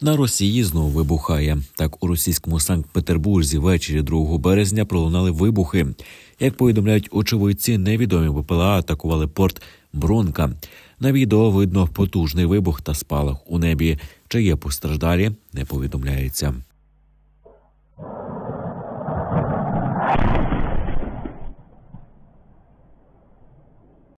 На Росії знову вибухає. Так, у російському Санкт-Петербурзі ввечері 2 березня пролунали вибухи. Як повідомляють очевидці, невідомі БПЛА атакували порт Бронка. На відео видно потужний вибух та спалах у небі. Чи є постраждалі, не повідомляється.